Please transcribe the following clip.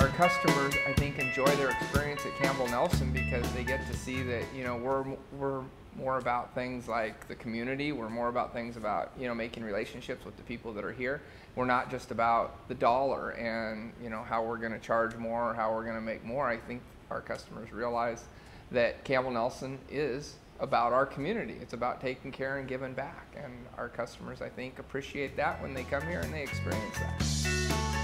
Our customers, I think, enjoy their experience at Campbell Nelson because they get to see that, you know, we're more about things like the community. We're more about things about, you know, making relationships with the people that are here. We're not just about the dollar and, you know, how we're going to charge more or how we're going to make more. I think our customers realize that Campbell Nelson is about our community. It's about taking care and giving back. And our customers, I think, appreciate that when they come here and they experience that.